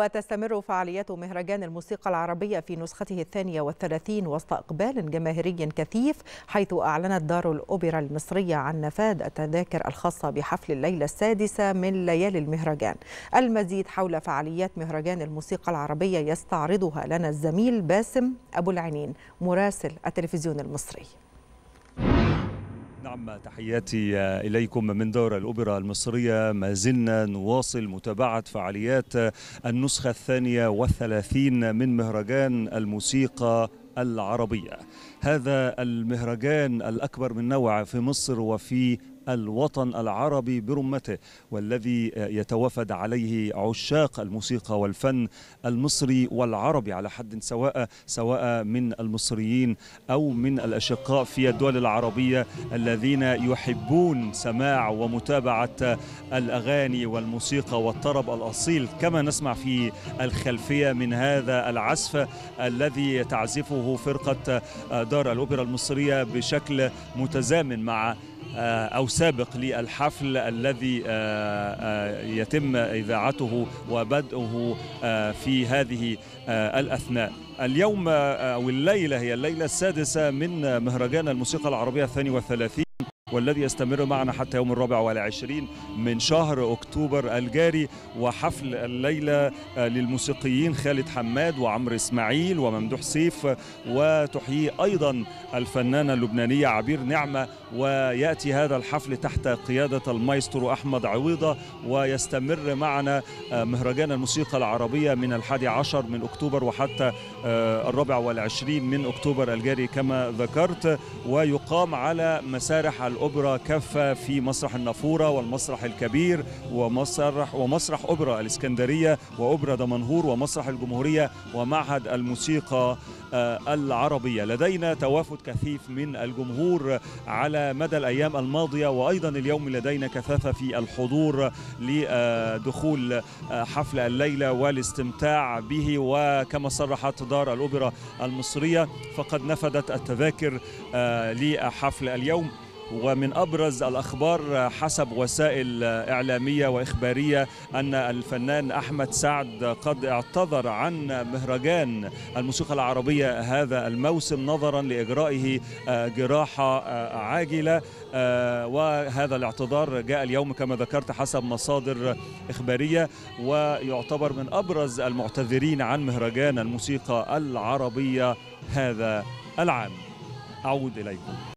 وتستمر فعاليات مهرجان الموسيقى العربية في نسخته 32 وسط إقبال جماهيري كثيف، حيث أعلنت دار الأوبرا المصرية عن نفاذ التذاكر الخاصة بحفل الليلة السادسة من ليالي المهرجان. المزيد حول فعاليات مهرجان الموسيقى العربية يستعرضها لنا الزميل باسم أبو العنين مراسل التلفزيون المصري. نعم، تحياتي إليكم من دار الأوبرا المصرية. ما زلنا نواصل متابعة فعاليات النسخة 32 من مهرجان الموسيقى العربية. هذا المهرجان الأكبر من نوعه في مصر وفي الوطن العربي برمته، والذي يتوافد عليه عشاق الموسيقى والفن المصري والعربي على حد سواء من المصريين أو من الأشقاء في الدول العربية الذين يحبون سماع ومتابعة الأغاني والموسيقى والطرب الأصيل، كما نسمع في الخلفية من هذا العزف الذي تعزفه فرقة دار الأوبرا المصرية بشكل متزامن مع أو سابق للحفل الذي يتم إذاعته وبدءه في هذه الأثناء. اليوم أو الليلة هي الليلة السادسة من مهرجان الموسيقى العربية 32، والذي يستمر معنا حتى يوم 24 من شهر أكتوبر الجاري. وحفل الليلة للموسيقيين خالد حماد وعمرو إسماعيل وممدوح سيف، وتحيي أيضا الفنانة اللبنانية عبير نعمة، ويأتي هذا الحفل تحت قيادة المايسترو أحمد عويضة. ويستمر معنا مهرجان الموسيقى العربية من 11 من أكتوبر وحتى 24 من أكتوبر الجاري كما ذكرت، ويقام على مسارح الأوبرا كافة في مسرح النافورة والمسرح الكبير ومسرح أوبرا الإسكندرية وأوبرا دمنهور ومسرح الجمهورية ومعهد الموسيقى العربية. لدينا توافد كثيف من الجمهور على مدى الأيام الماضية، وأيضا اليوم لدينا كثافة في الحضور لدخول حفل الليلة والاستمتاع به. وكما صرحت دار الأوبرا المصرية فقد نفذت التذاكر لحفل اليوم. ومن أبرز الأخبار حسب وسائل إعلامية وإخبارية أن الفنان أحمد سعد قد اعتذر عن مهرجان الموسيقى العربية هذا الموسم نظرا لإجرائه جراحة عاجلة، وهذا الاعتذار جاء اليوم كما ذكرت حسب مصادر إخبارية، ويعتبر من أبرز المعتذرين عن مهرجان الموسيقى العربية هذا العام. أعود إليكم.